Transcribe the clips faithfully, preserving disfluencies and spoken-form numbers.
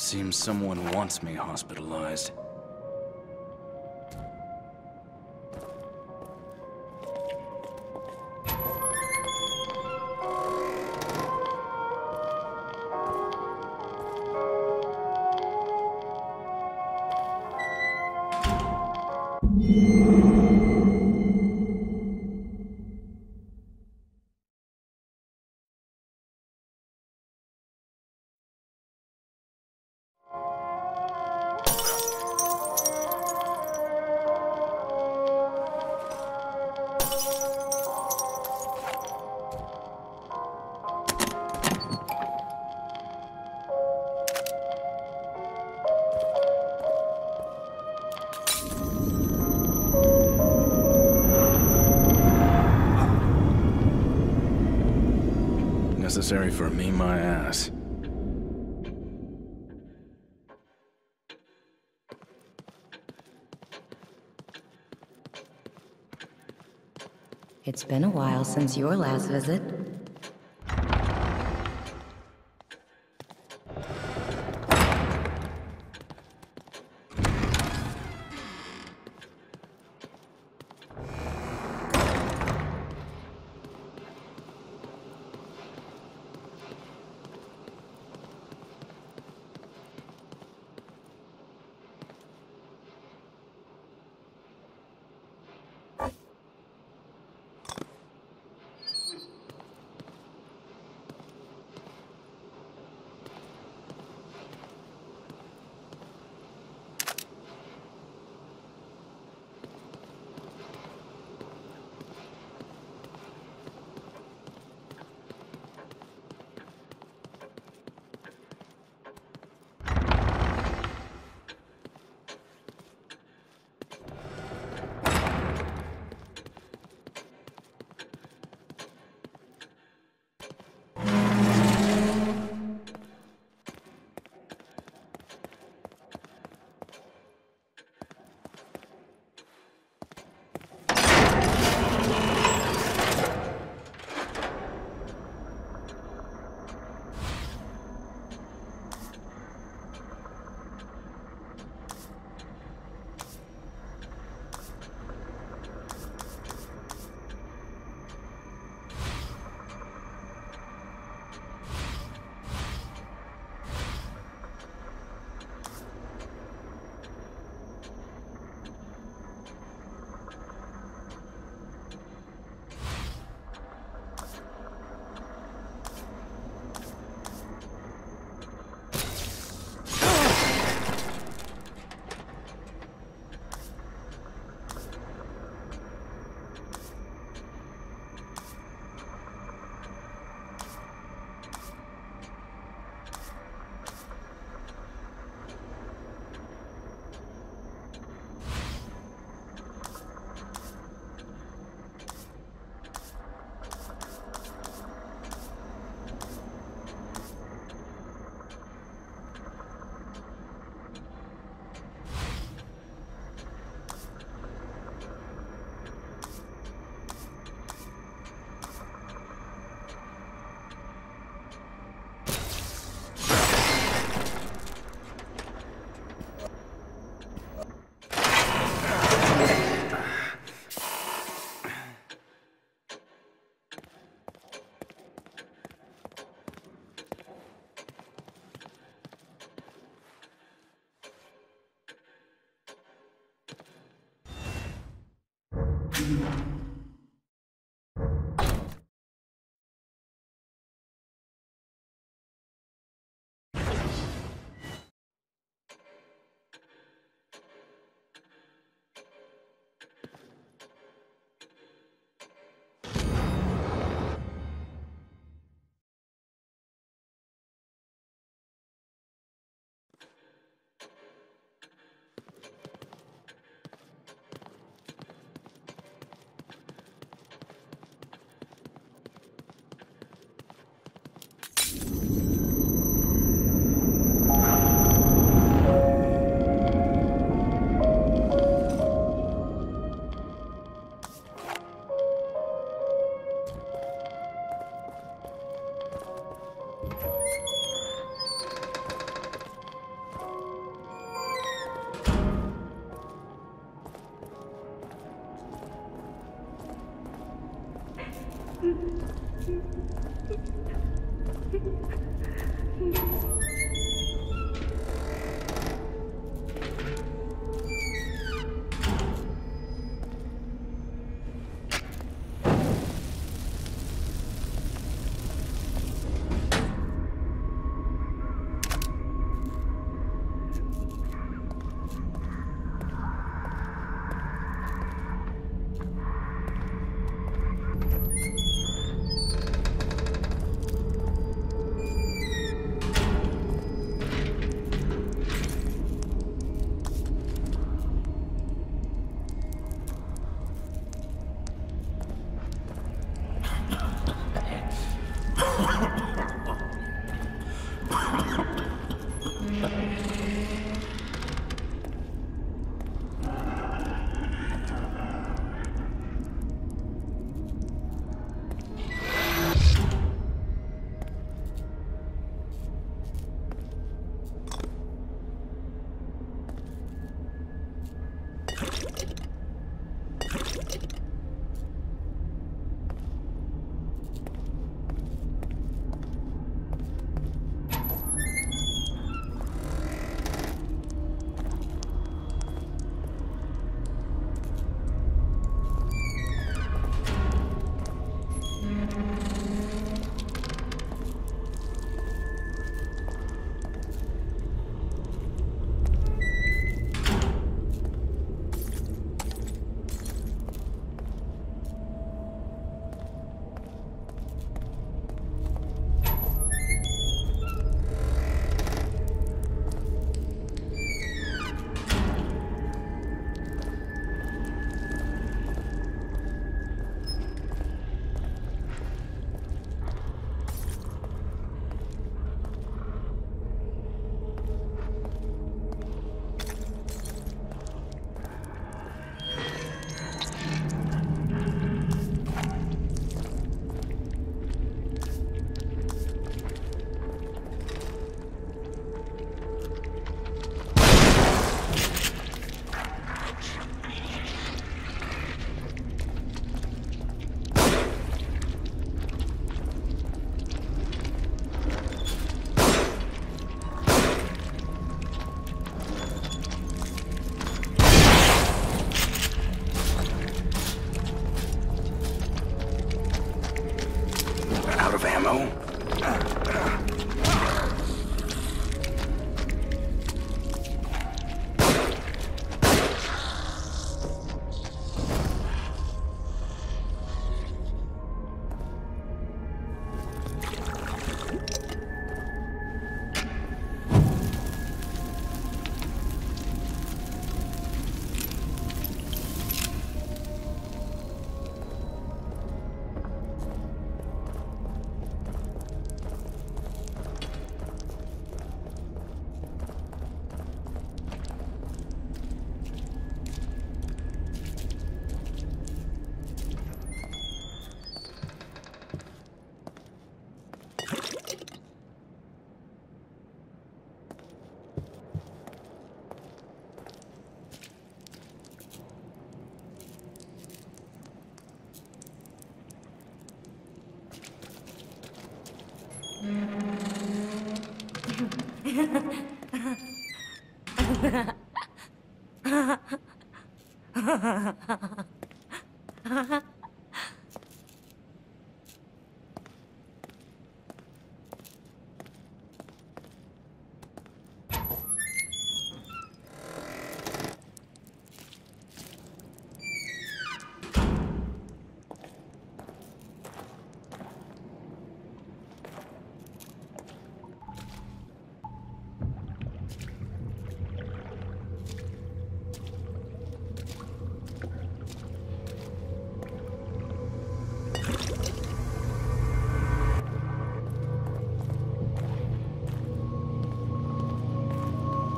Seems someone wants me hospitalized. Necessary for me, my ass. It's been a while since your last visit.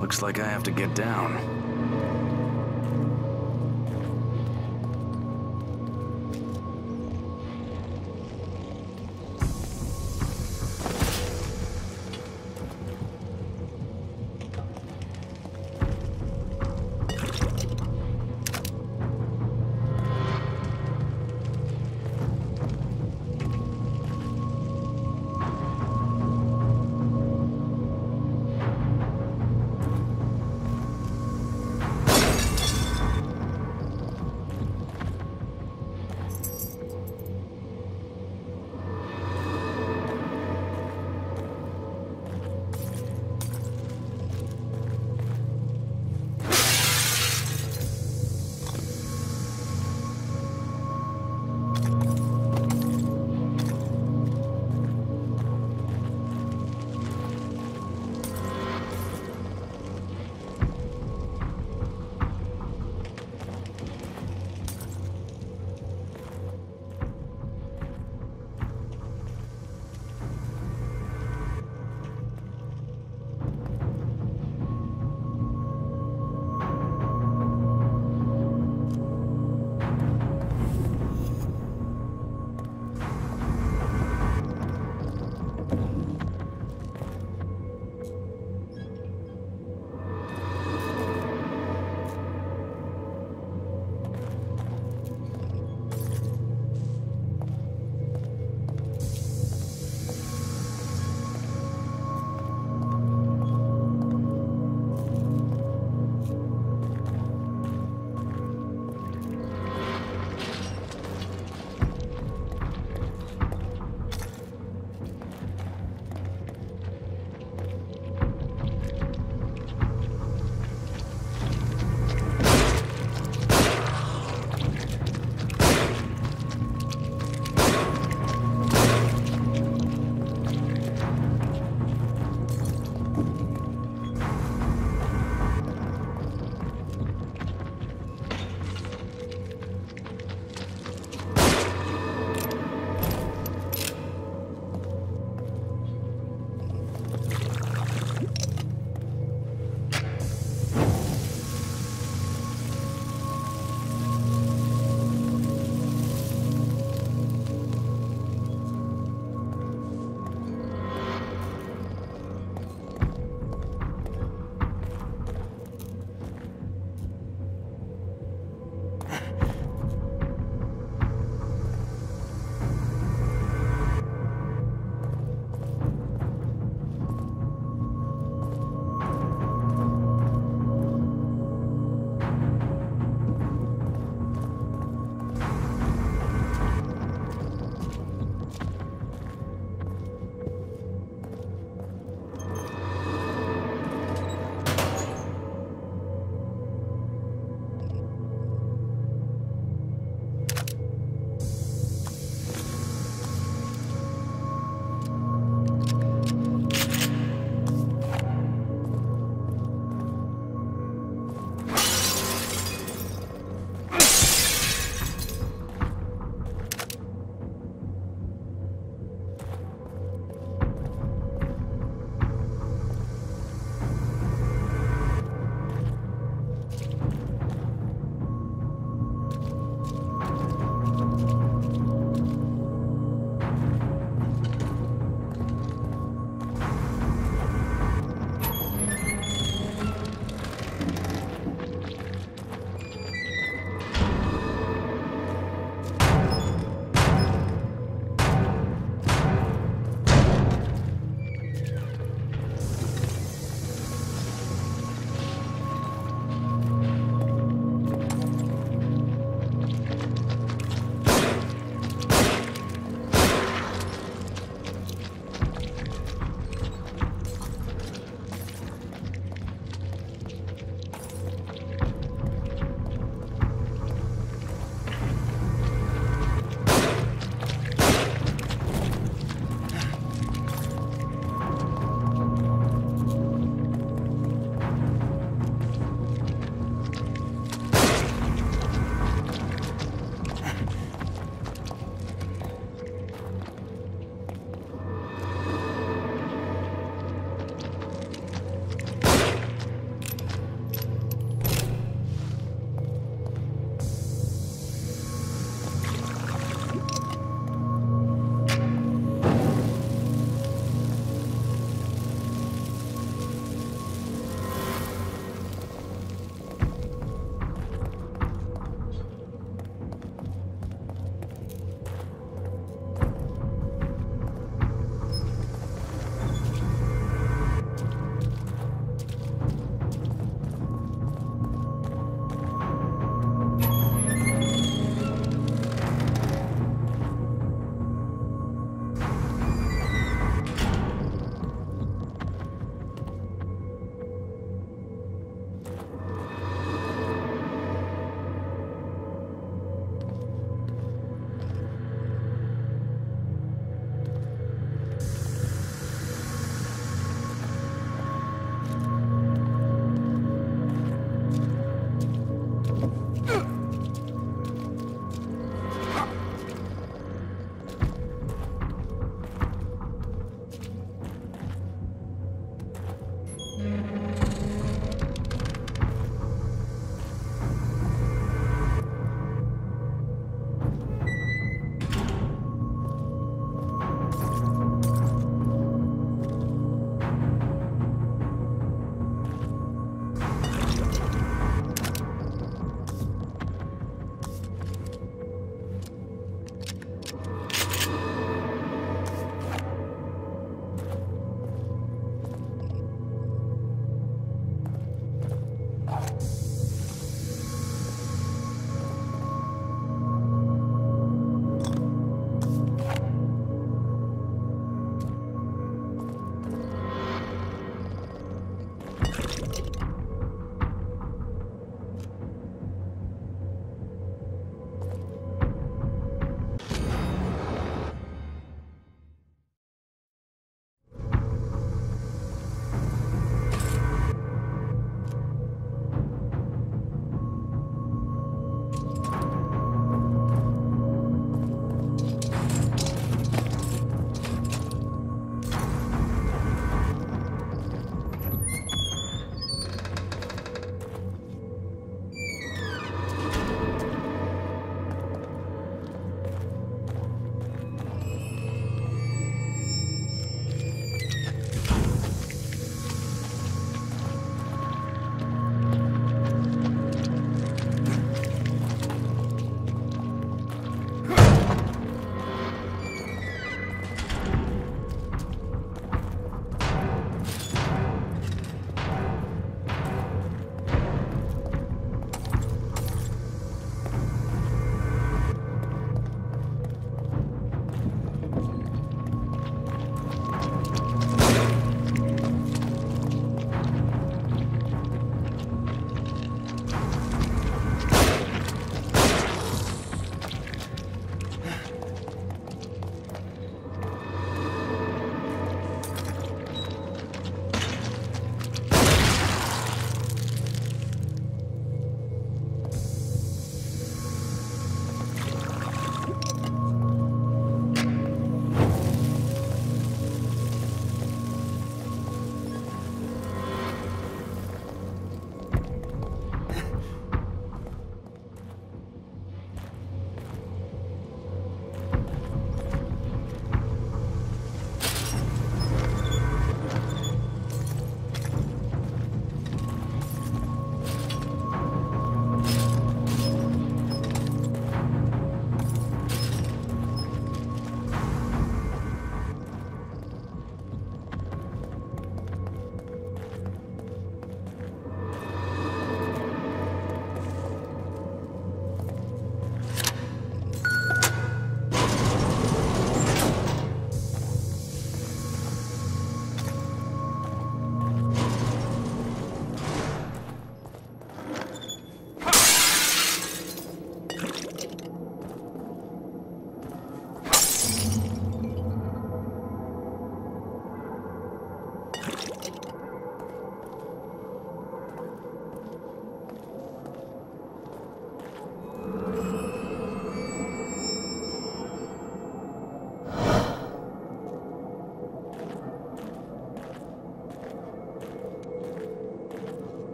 Looks like I have to get down.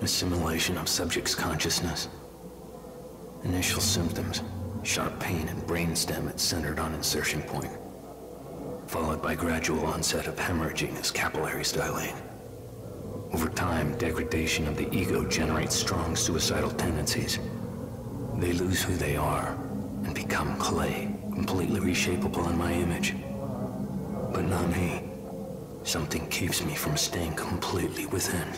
Assimilation of subject's consciousness. Initial symptoms, sharp pain in brainstem at centered on insertion point, followed by gradual onset of hemorrhaging as capillaries dilate. Over time, degradation of the ego generates strong suicidal tendencies. They lose who they are and become clay, completely reshapable in my image. But not me. Something keeps me from staying completely within.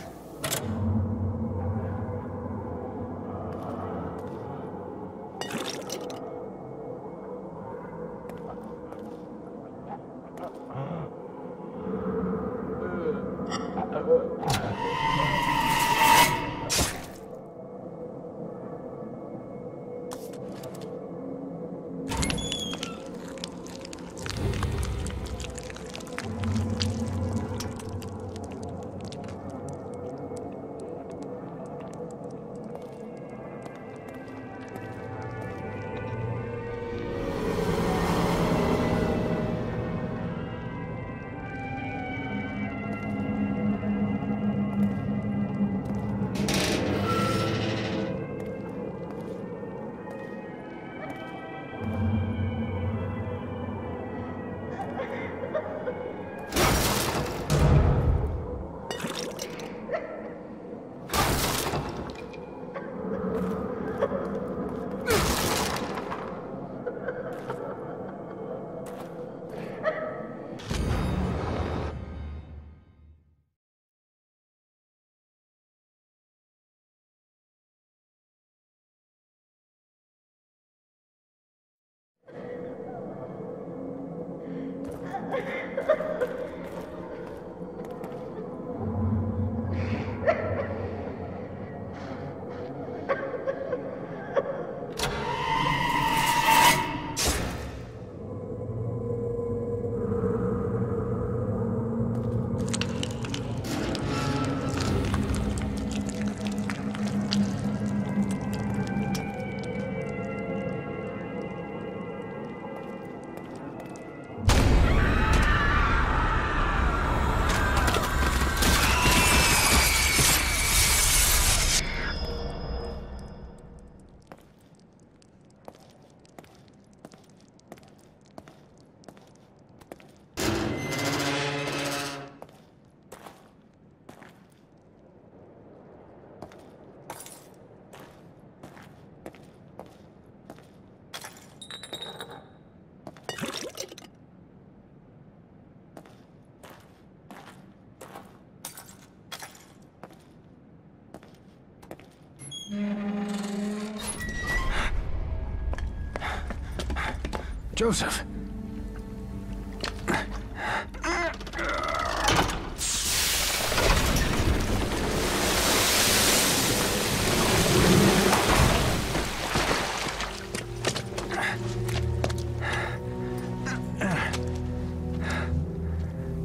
Joseph!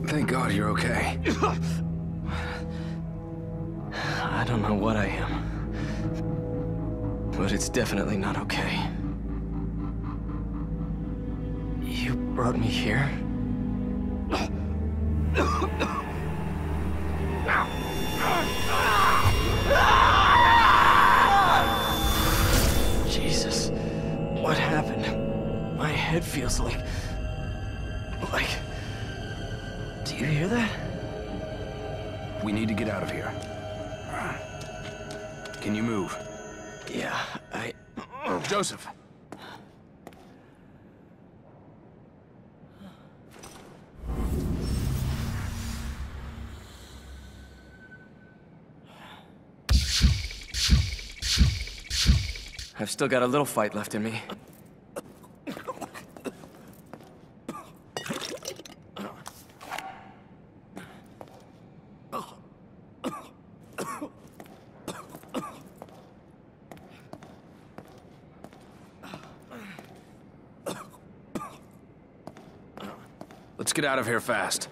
Thank God you're okay. I don't know what I am, but it's definitely not okay. Brought me here? Jesus, what happened? My head feels like... like... Do you hear that? We need to get out of here. Can you move? Yeah, I... Joseph! I've still got a little fight left in me. Let's get out of here fast.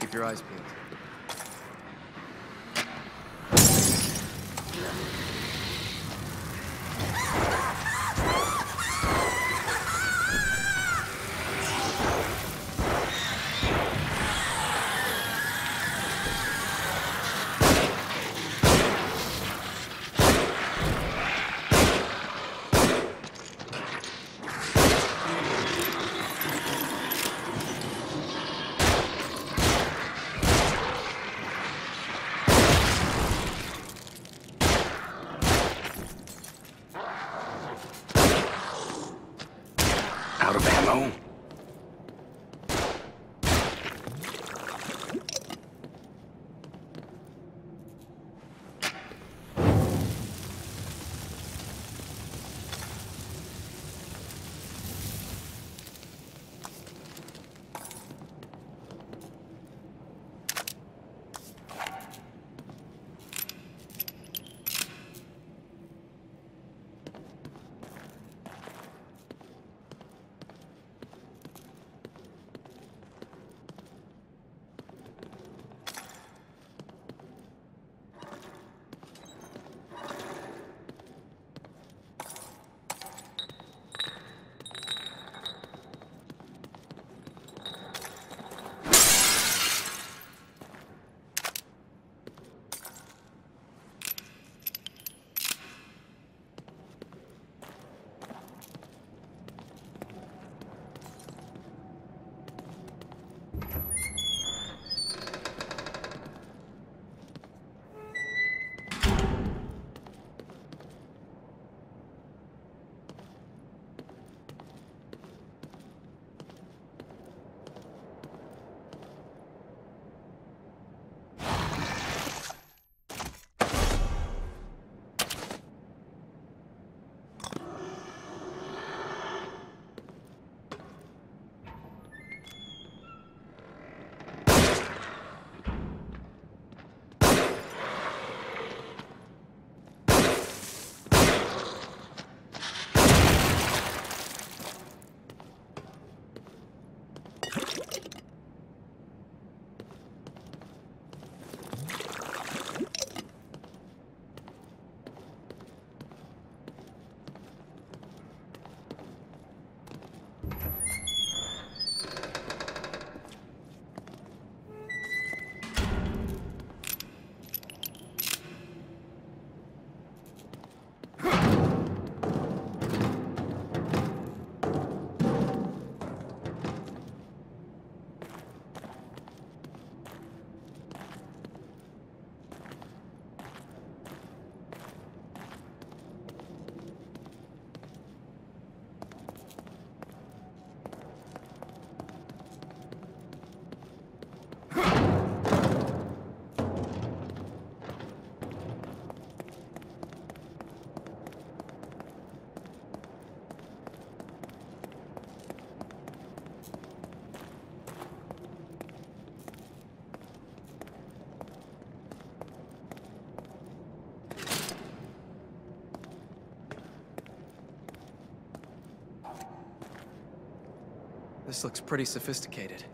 Keep your eyes peeled. This looks pretty sophisticated.